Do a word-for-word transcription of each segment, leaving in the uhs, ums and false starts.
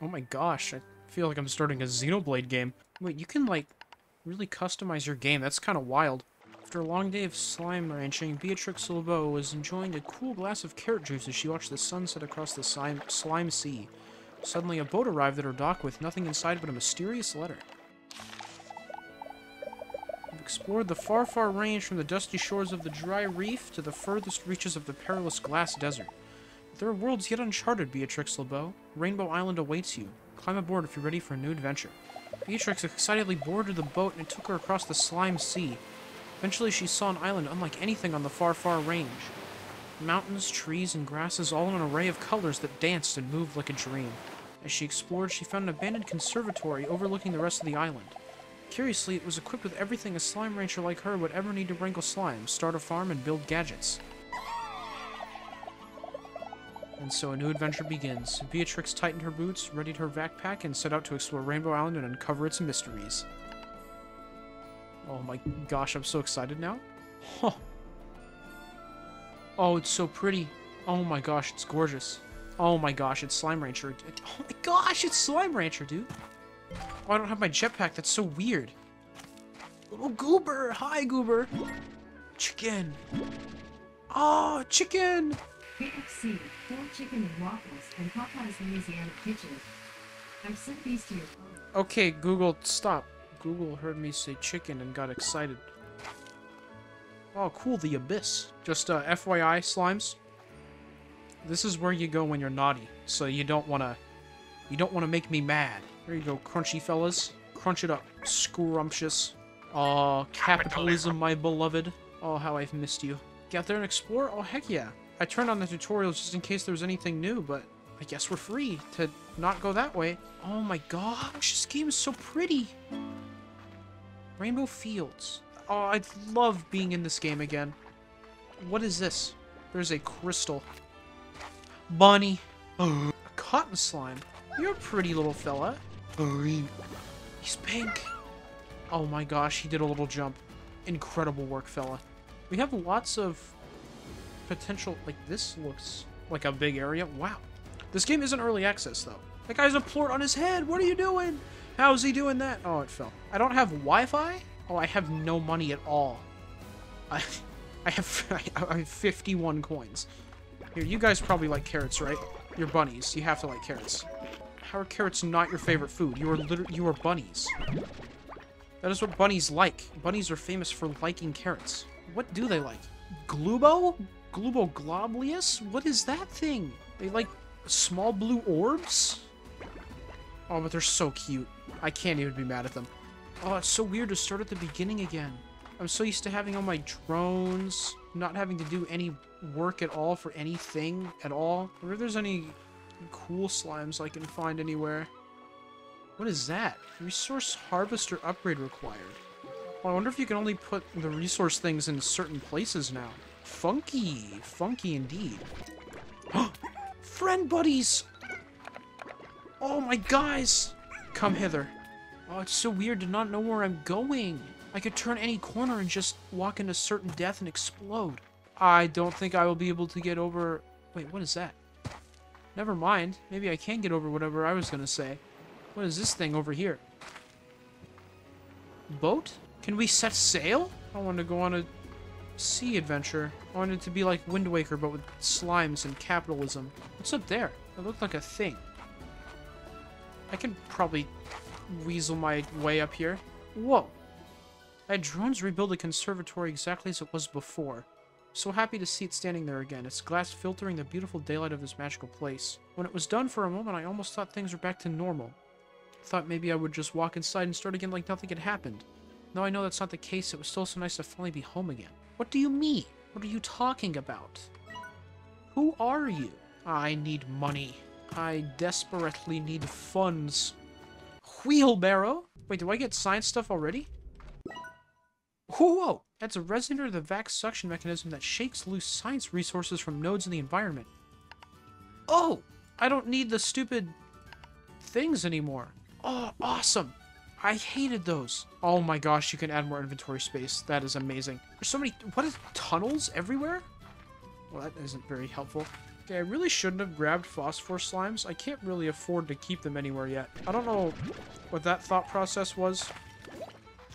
Oh my gosh, I feel like I'm starting a Xenoblade game. Wait, you can, like, really customize your game. That's kind of wild. After a long day of slime ranching, Beatrix Lebeau was enjoying a cool glass of carrot juice as she watched the sunset across the slime, slime sea. Suddenly, a boat arrived at her dock with nothing inside but a mysterious letter. We've explored the far, far range from the dusty shores of the dry reef to the furthest reaches of the perilous glass desert. There are worlds yet uncharted, Beatrix Lebeau. Rainbow Island awaits you. Climb aboard if you're ready for a new adventure. Beatrix excitedly boarded the boat and it took her across the slime sea. Eventually, she saw an island unlike anything on the far, far range. Mountains, trees, and grasses all in an array of colors that danced and moved like a dream. As she explored, she found an abandoned conservatory overlooking the rest of the island. Curiously, it was equipped with everything a slime rancher like her would ever need to wrangle slime, start a farm, and build gadgets. And so a new adventure begins. Beatrix tightened her boots, readied her backpack, and set out to explore Rainbow Island and uncover its mysteries. Oh my gosh, I'm so excited now. Huh. Oh, it's so pretty. Oh my gosh, it's gorgeous. Oh my gosh, it's Slime Rancher. It, oh my gosh, it's Slime Rancher, dude. Oh, I don't have my jetpack. That's so weird. Little Goober. Hi, Goober. Chicken. Oh, chicken. K F C, full chicken and waffles, and Popeye's Louisiana Kitchen. I've sent these to your phone. Okay, Google, stop. Google heard me say chicken and got excited. Oh, cool, the abyss. Just uh, F Y I, slimes. This is where you go when you're naughty, so you don't wanna, you don't wanna make me mad. There you go, crunchy fellas. Crunch it up, scrumptious. Oh, capitalism, my beloved. Oh, how I've missed you. Get out there and explore. Oh, heck yeah. I turned on the tutorials just in case there was anything new, but I guess we're free to not go that way. Oh my gosh, this game is so pretty. Rainbow Fields. Oh, I love being in this game again. What is this? There's a crystal. Bunny. Oh. A cotton slime. You're a pretty little fella. Oh, he's pink. Oh my gosh, he did a little jump. Incredible work, fella. We have lots of potential. Like, this looks like a big area. Wow. This game isn't early access, though. That guy's a plort on his head. What are you doing? How's he doing that? Oh, it fell. I don't have Wi-Fi? Oh, I have no money at all. I, I have, I have fifty-one coins. Here, you guys probably like carrots, right? You're bunnies. You have to like carrots. How are carrots not your favorite food? You are literally, you are bunnies. That is what bunnies like. Bunnies are famous for liking carrots. What do they like? Glubo? Globogloblius? What is that thing? They like small blue orbs? Oh, but they're so cute. I can't even be mad at them. Oh, it's so weird to start at the beginning again. I'm so used to having all my drones, not having to do any work at all for anything at all. I wonder if there's any cool slimes I can find anywhere. What is that? Resource harvester upgrade required. Well, I wonder if you can only put the resource things in certain places now. Funky. Funky indeed. Friend buddies! Oh my guys! Come hither. Oh, it's so weird to not know where I'm going. I could turn any corner and just walk into certain death and explode. I don't think I will be able to get over... Wait, what is that? Never mind. Maybe I can get over whatever I was gonna say. What is this thing over here? Boat? Can we set sail? I want to go on a sea adventure. I want it to be like Wind Waker, but with slimes and capitalism. What's up there? It looked like a thing. I can probably weasel my way up here. Whoa. I had drones rebuild the conservatory exactly as it was before. So happy to see it standing there again, its glass filtering the beautiful daylight of this magical place. When it was done for a moment, I almost thought things were back to normal. I thought maybe I would just walk inside and start again like nothing had happened. Now I know that's not the case, it was still so nice to finally be home again. What do you mean? What are you talking about? Who are you? I need money. I desperately need funds. Wheelbarrow? Wait, do I get science stuff already? Whoa, whoa! That's a resonator of the vac suction mechanism that shakes loose science resources from nodes in the environment. Oh! I don't need the stupid things anymore. Oh, awesome! I hated those. Oh my gosh, you can add more inventory space. That is amazing. There's so many... What is... Tunnels everywhere? Well, that isn't very helpful. Okay, I really shouldn't have grabbed phosphor slimes. I can't really afford to keep them anywhere yet. I don't know what that thought process was.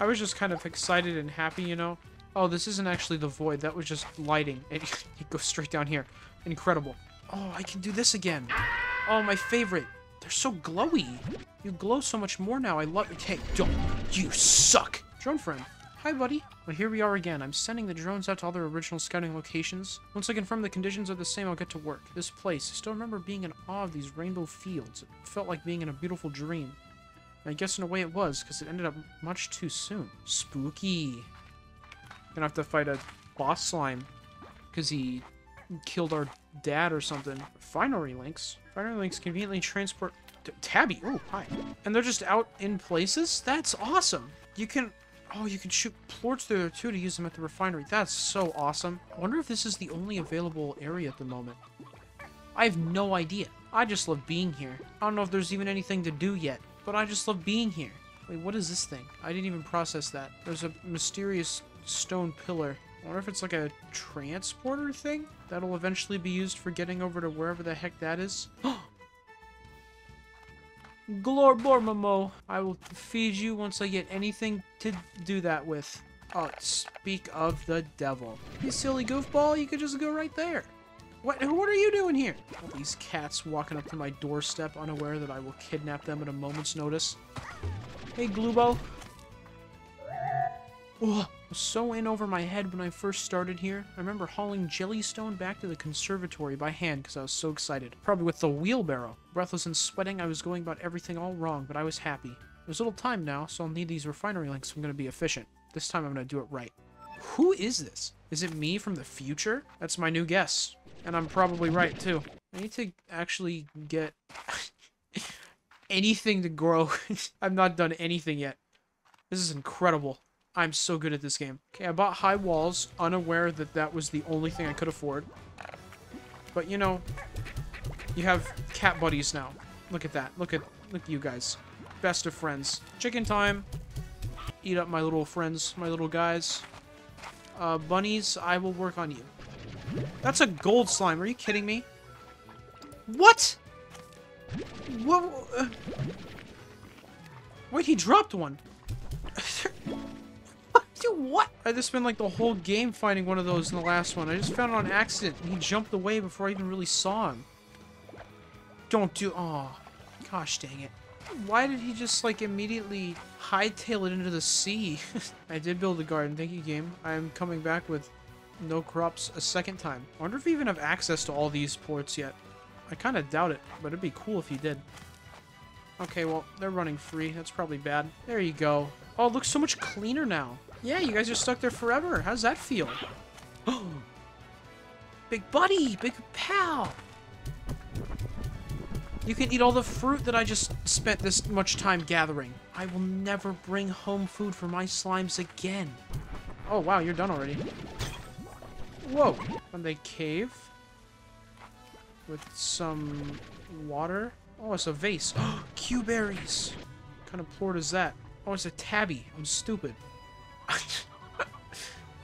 I was just kind of excited and happy, you know? Oh, this isn't actually the void. That was just lighting. It, it goes straight down here. Incredible. Oh, I can do this again. Oh, my favorite. They're so glowy. You glow so much more now. I love it. Hey, don't. You suck. Drone friend. Hi, buddy. Well, here we are again. I'm sending the drones out to all their original scouting locations. Once I confirm the conditions are the same, I'll get to work. This place. I still remember being in awe of these rainbow fields. It felt like being in a beautiful dream. And I guess in a way it was, because it ended up much too soon. Spooky. Gonna have to fight a boss slime, because he killed our dad or something. Finery links. Finery links conveniently transport... Tabby! Oh, hi. And they're just out in places? That's awesome! You can... Oh, you can shoot plorts through there, too, to use them at the refinery. That's so awesome. I wonder if this is the only available area at the moment. I have no idea. I just love being here. I don't know if there's even anything to do yet, but I just love being here. Wait, what is this thing? I didn't even process that. There's a mysterious stone pillar. I wonder if it's like a transporter thing? That'll eventually be used for getting over to wherever the heck that is. Glorbormamo, I will feed you once I get anything to do that with. Oh, speak of the devil. You silly goofball, you could just go right there. What, what are you doing here? All these cats walking up to my doorstep, unaware that I will kidnap them at a moment's notice. Hey, Glubo. Oh, I was so in over my head when I first started here. I remember hauling Jellystone back to the conservatory by hand because I was so excited. Probably with the wheelbarrow. Breathless and sweating, I was going about everything all wrong, but I was happy. There's a little time now, so I'll need these refinery links if I'm going to be efficient. This time I'm going to do it right. Who is this? Is it me from the future? That's my new guess. And I'm probably right, too. I need to actually get anything to grow. I've not done anything yet. This is incredible. I'm so good at this game. Okay, I bought high walls, unaware that that was the only thing I could afford. But, you know, you have cat buddies now. Look at that. Look at look at you guys. Best of friends. Chicken time. Eat up my little friends, my little guys. Uh, bunnies, I will work on you. That's a gold slime. Are you kidding me? What? What? Uh... Wait, he dropped one. Dude, what? I just spent like the whole game finding one of those in the last one. I just found it on accident. He jumped away before I even really saw him. Don't do... Oh, gosh dang it. Why did he just like immediately hightail it into the sea? I did build a garden. Thank you, game. I am coming back with no crops a second time. I wonder if we even have access to all these plorts yet. I kind of doubt it, but it'd be cool if he did. Okay, well, they're running free. That's probably bad. There you go. Oh, it looks so much cleaner now. Yeah, you guys are stuck there forever. How's that feel? Oh, big buddy, big pal. You can eat all the fruit that I just spent this much time gathering. I will never bring home food for my slimes again. Oh, wow, you're done already. Whoa. And they cave with some water. Oh, it's a vase. Oh, Q berries. What kind of plort is that? Oh, it's a tabby. I'm stupid.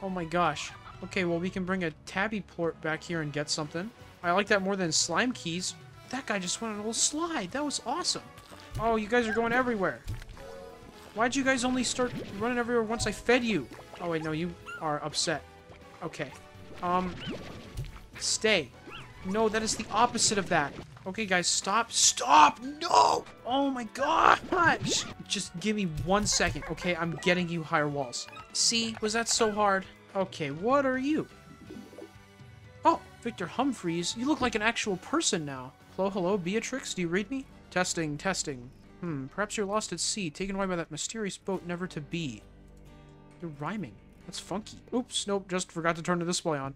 Oh my gosh. Okay, well, we can bring a tabby plort back here and get something. I like that more than slime keys. That guy just went on a little slide. That was awesome. Oh, you guys are going everywhere. Why'd you guys only start running everywhere once I fed you? Oh, wait, no, you are upset. Okay. Um, stay. No, that is the opposite of that. Okay, guys, stop. Stop! No! Oh my gosh! Just give me one second. Okay, I'm getting you higher walls. See? Was that so hard? Okay, what are you? Oh, Victor Humphreys. You look like an actual person now. Hello, hello, Beatrix. Do you read me? Testing, testing. Hmm, perhaps you're lost at sea, taken away by that mysterious boat never to be. You're rhyming. That's funky. Oops, nope, just forgot to turn the display on.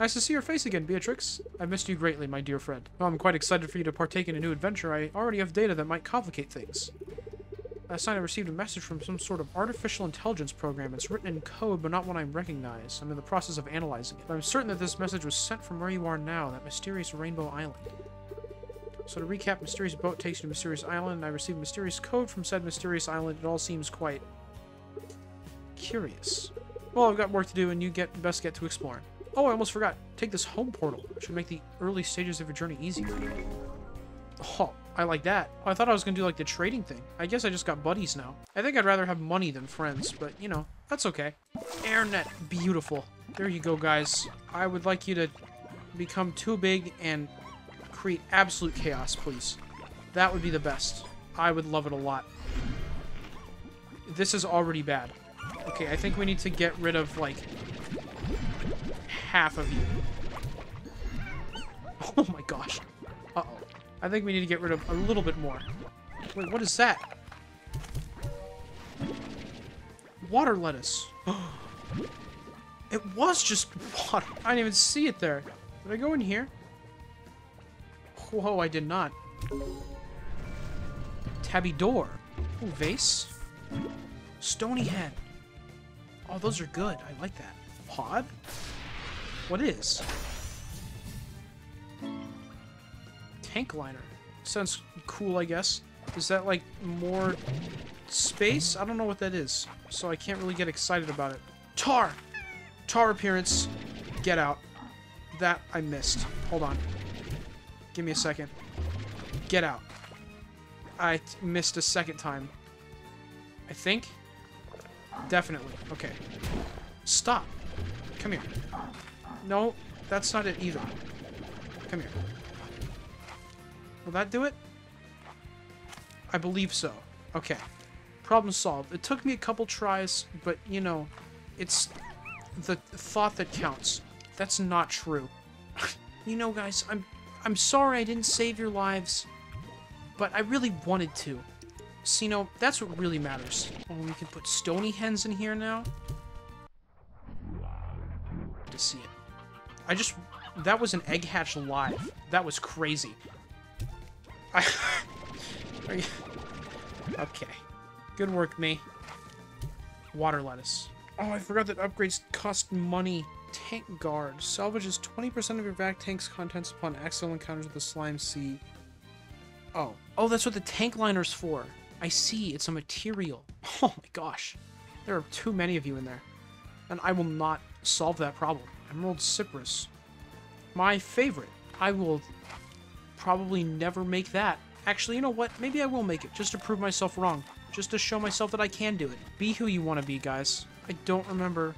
Nice to see your face again, Beatrix. I missed you greatly, my dear friend. Well, I'm quite excited for you to partake in a new adventure. I already have data that might complicate things. Last night I received a message from some sort of artificial intelligence program. It's written in code, but not one I recognize. I'm in the process of analyzing it. But I'm certain that this message was sent from where you are now, that mysterious Rainbow Island. So to recap, mysterious boat takes you to mysterious island, and I received mysterious code from said mysterious island. It all seems quite... curious. Well, I've got work to do, and you get best get to exploring. Oh, I almost forgot. Take this home portal. It should make the early stages of your journey easier. Oh, I like that. Oh, I thought I was going to do, like, the trading thing. I guess I just got buddies now. I think I'd rather have money than friends, but, you know, that's okay. Airnet. Beautiful. There you go, guys. I would like you to become too big and create absolute chaos, please. That would be the best. I would love it a lot. This is already bad. Okay, I think we need to get rid of, like, half of you. Oh my gosh. Uh-oh. I think we need to get rid of a little bit more. Wait, what is that? Water lettuce. It was just water. I didn't even see it there. Did I go in here? Whoa, I did not. Tabby door. Oh, vase. Stony head. Oh, those are good. I like that. Pod? What is? Tank liner. Sounds cool, I guess. Is that, like, more space? I don't know what that is, so I can't really get excited about it. Tar! Tar appearance. Get out. That I missed. Hold on. Give me a second. Get out. I missed a second time. I think? Definitely. Okay. Stop. Come here. No, that's not it either. Come here. Will that do it? I believe so. Okay. Problem solved. It took me a couple tries, but, you know, it's the thought that counts. That's not true. You know, guys, I'm... I'm sorry I didn't save your lives, but I really wanted to. So, you know, that's what really matters. Oh, we can put stony hens in here now. To see it. I just... That was an egg hatch live. That was crazy. I... Are you... Okay. Good work, me. Water lettuce. Oh, I forgot that upgrades cost money. Tank guard. Salvages twenty percent of your vac tank's contents upon accidental encounters with the slime sea. Oh. Oh, that's what the tank liner's for. I see. It's a material. Oh my gosh. There are too many of you in there. And I will not solve that problem. Emerald Cypress. My favorite. I will probably never make that. Actually, you know what? Maybe I will make it, just to prove myself wrong. Just to show myself that I can do it. Be who you want to be, guys. I don't remember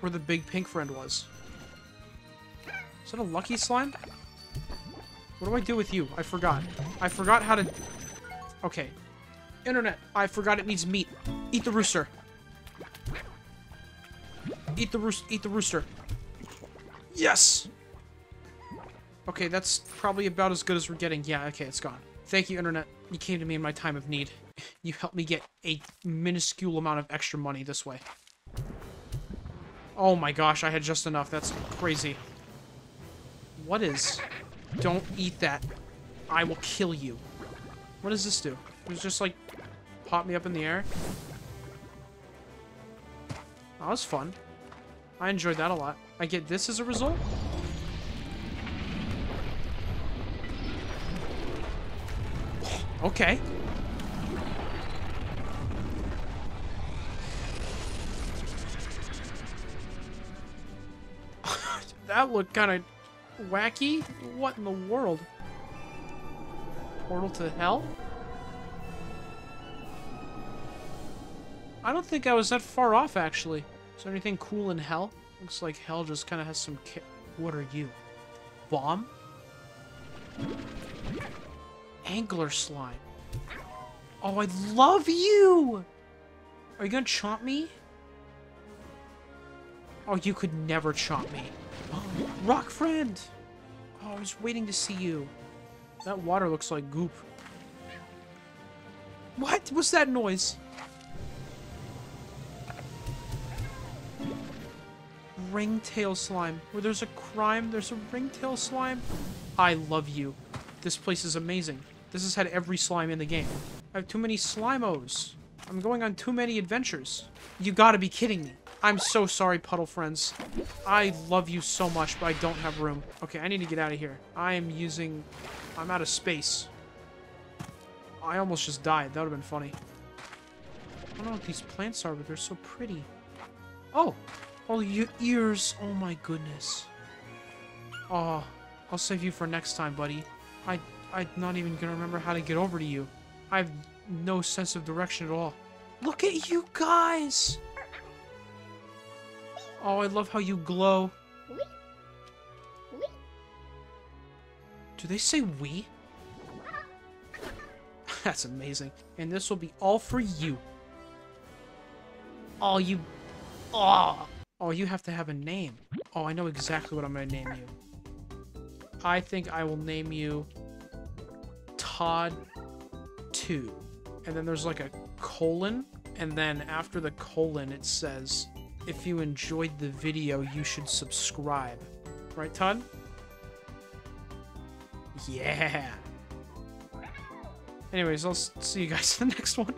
where the big pink friend was. Is that a lucky slime? What do I do with you? I forgot. I forgot how to... Okay. Internet. I forgot it needs meat. Eat the rooster. Eat the rooster. Eat the rooster. Yes! Okay, that's probably about as good as we're getting. Yeah, okay, it's gone. Thank you, Internet. You came to me in my time of need. You helped me get a minuscule amount of extra money this way. Oh my gosh, I had just enough. That's crazy. What is... Don't eat that. I will kill you. What does this do? It's just, like, pop me up in the air. That was fun. I enjoyed that a lot. I get this as a result? Okay. That looked kind of wacky. What in the world? Portal to hell? I don't think I was that far off, actually. Is there anything cool in hell? Looks like hell just kind of has some ki- What are you? Bomb? Angler slime. Oh, I love you! Are you gonna chomp me? Oh, you could never chomp me. Oh, rock friend! Oh, I was waiting to see you. That water looks like goop. What was that noise? Ringtail slime. Where there's a crime, there's a ringtail slime. I love you. This place is amazing. This has had every slime in the game. I have too many Slimos. I'm going on too many adventures. You gotta be kidding me. I'm so sorry, Puddle Friends. I love you so much, but I don't have room. Okay, I need to get out of here. I am using... I'm out of space. I almost just died. That would've been funny. I don't know what these plants are, but they're so pretty. Oh! Oh, your ears. Oh, my goodness. Oh, I'll save you for next time, buddy. I, I'm not even going to remember how to get over to you. I have no sense of direction at all. Look at you guys! Oh, I love how you glow. Do they say we? That's amazing. And this will be all for you. Oh, you... Oh. Oh, you have to have a name. Oh, I know exactly what I'm gonna name you. I think I will name you... Todd two. And then there's like a colon. And then after the colon, it says, if you enjoyed the video, you should subscribe. Right, Todd? Yeah! Anyways, I'll see you guys in the next one.